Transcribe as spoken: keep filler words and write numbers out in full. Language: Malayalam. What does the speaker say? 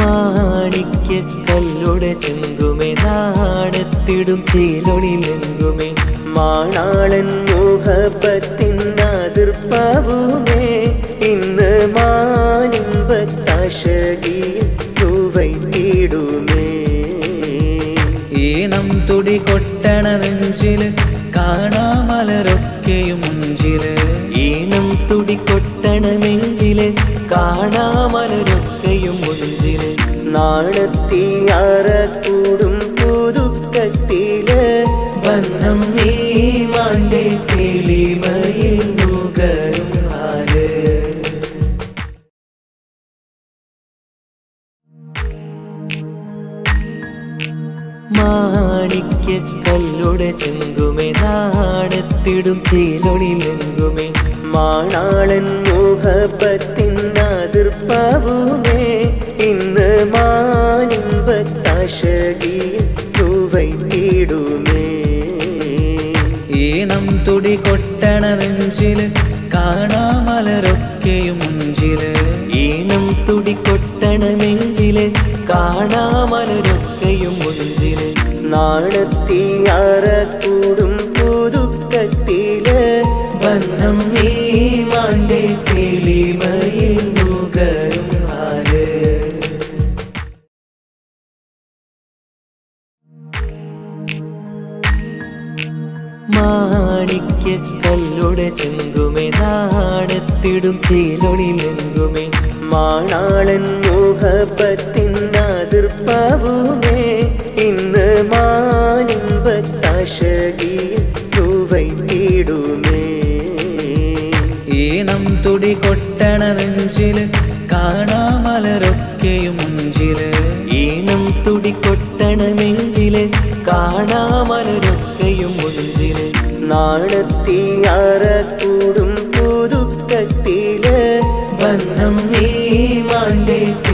മാണിക്യ കല്ലുടെ ചെങ്കുമേ നാടത്തിടും ചീലൊളിലെങ്കുമേ മാണാളൻ മോഹപത്തിനാതിർപ്പാവുമേ ഇന്ന് മാണിമ്പത്താശകിയിൽ തൂവൈത്തിടുമേ ഈണം തുടി കൊട്ടണ നെഞ്ചില് കാണാമലരൊക്കെയും മുഞ്ചില് ഈണം തുടി കൊട്ടണ നെഞ്ചില് കാണാമലരൊക്കെയും മുഞ്ചില് നാണത്തിയാറക്കൂടും പുതുക്കത്തില് വന്നം നീ മാന്റെ തെളിമയിൽ മുഖരും ആര് മാണിക്യ കല്ലുടെ ചെങ്കുമേ നാടത്തിടും ചീലൊളിലെങ്കുമേ മാണാളൻ മോഹപത്തിനാതിർപ്പാവുമേ ഇന്ന് മാനിമ്പത്താശകിയിൽ തൂവൈത്തിടുമേ ഈണം തുടി കൊട്ടണ നെഞ്ചില് കാണാമലരൊക്കെയും മുഞ്ചില് ഈണം തുടി കൊട്ടണ നെഞ്ചില് കാണാമലരൊക്കെയും മുഞ്ചില് നാണത്തിയാറക്കൂടും പുതുക്കത്തില് വന്നം നീ മാന്റെ തെളിമയിൽ മുഖരും ആര് മാണിക്യ കല്ലുടെ ചെങ്കുമേ നാടത്തിടും ചീലൊളിലെങ്കുമേ മാണാളൻ മോഹപത്തിനാതിർപ്പാവുമേ ഇന്ന് മാനിമ്പത്താശകിയിൽ തൂവൈത്തിടുമേ ഈണം തുടി കൊട്ടണ നെഞ്ചില് കാണാമലരൊക്കെയും മുഞ്ചില് ഈണം തുടി കൊട്ടണ നെഞ്ചില് കാണാമലരൊക്കെയും മുഞ്ചില് നാണത്തിയാറക്കൂടും പുതുക്കത്തില് വന്നം നീ മാന്റെ